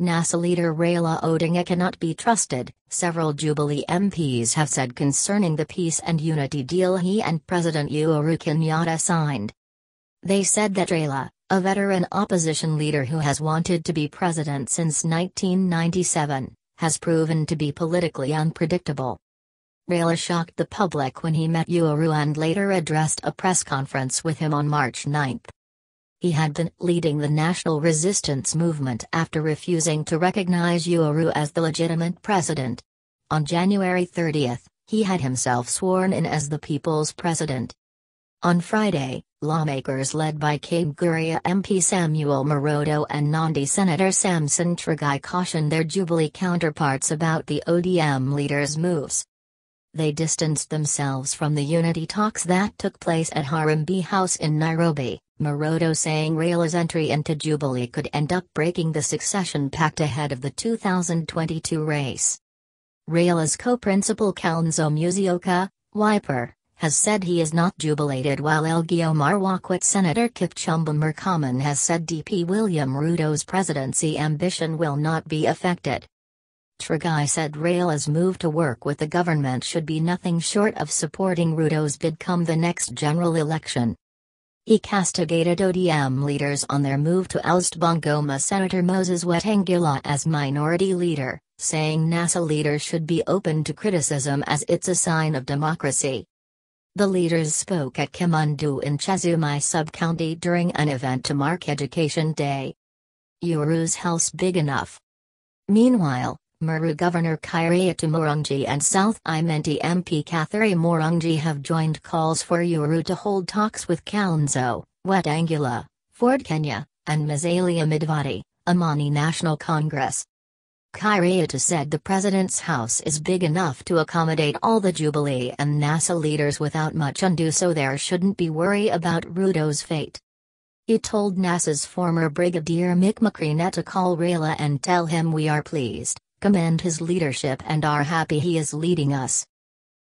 Nasa leader Raila Odinga cannot be trusted, several Jubilee MPs have said concerning the peace and unity deal he and President Uhuru Kenyatta signed. They said that Raila, a veteran opposition leader who has wanted to be president since 1997, has proven to be politically unpredictable. Raila shocked the public when he met Uhuru and later addressed a press conference with him on March 9. He had been leading the national resistance movement after refusing to recognize Uhuru as the legitimate president. On January 30, he had himself sworn in as the people's president. On Friday, lawmakers led by Kapenguria MP Samuel Moroto and Nandi Senator Samson Cheregei cautioned their Jubilee counterparts about the ODM leaders' moves. They distanced themselves from the unity talks that took place at Harambee House in Nairobi, Moroto saying Raila's entry into Jubilee could end up breaking the succession pact ahead of the 2022 race. Raila's co-principal Kalonzo Musyoka, Wiper, has said he is not jubilated, while Elgeyo Marwakwet Senator Kipchumba Murkomen has said DP William Ruto's presidency ambition will not be affected. Cheregei said Raila's move to work with the government should be nothing short of supporting Ruto's bid come the next general election. He castigated ODM leaders on their move to oust Bungoma Senator Moses Wetangula as minority leader, saying NASA leaders should be open to criticism as it's a sign of democracy. The leaders spoke at Chemundu in Chesumei sub-county during an event to mark Education Day. Uhuru's house big enough. Meanwhile, Meru Governor Kiraitu Murungi and South Imenti MP Kithyur Murungi have joined calls for Uhuru to hold talks with Kalonzo, Wetangula, Ford Kenya, and Musalia Mudavadi, Amani National Congress. Kiraitu said the president's house is big enough to accommodate all the Jubilee and NASA leaders without much ado, so there shouldn't be worry about Ruto's fate. He told NASA's former Brigadier Mick McCreeney to call Raila and tell him we are pleased, commend his leadership and are happy he is leading us.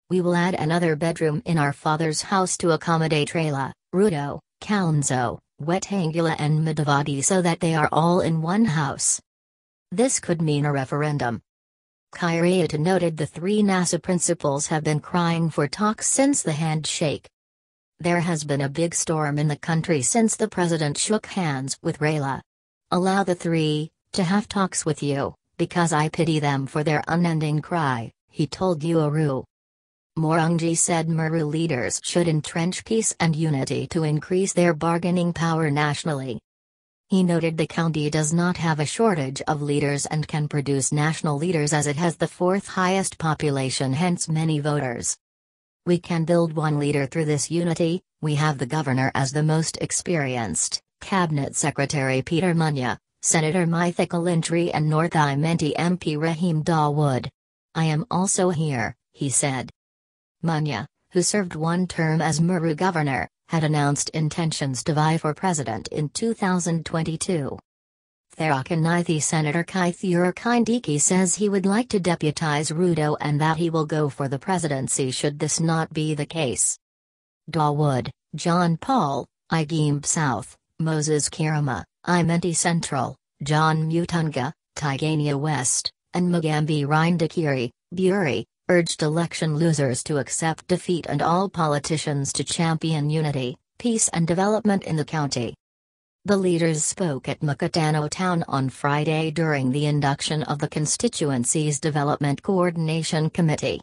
We will add another bedroom in our father's house to accommodate Raila, Ruto, Kalonzo, Wetangula and Mudavadi so that they are all in one house. This could mean a referendum. Kiraitu noted the three NASA principals have been crying for talks since the handshake. There has been a big storm in the country since the president shook hands with Raila. Allow the three to have talks with you, because I pity them for their unending cry, he told Uhuru. Murungi said Meru leaders should entrench peace and unity to increase their bargaining power nationally. He noted the county does not have a shortage of leaders and can produce national leaders as it has the fourth highest population, hence many voters. We can build one leader through this unity. We have the governor as the most experienced, Cabinet Secretary Peter Munya, Senator Mithika Lintri and North Imenti MP Rahim Dawood. I am also here, he said. Munya, who served one term as Meru governor, had announced intentions to vie for president in 2022. Tharakanithi Senator Kithyur Kindiki says he would like to deputize Ruto and that he will go for the presidency should this not be the case. Dawood, John Paul, Igembe South, Moses Kirima, Imenti Central, John Mutunga, Tigania West, and Mugambi Rindakiri, Buri, urged election losers to accept defeat and all politicians to champion unity, peace and development in the county. The leaders spoke at Mukutano Town on Friday during the induction of the constituency's Development Coordination Committee.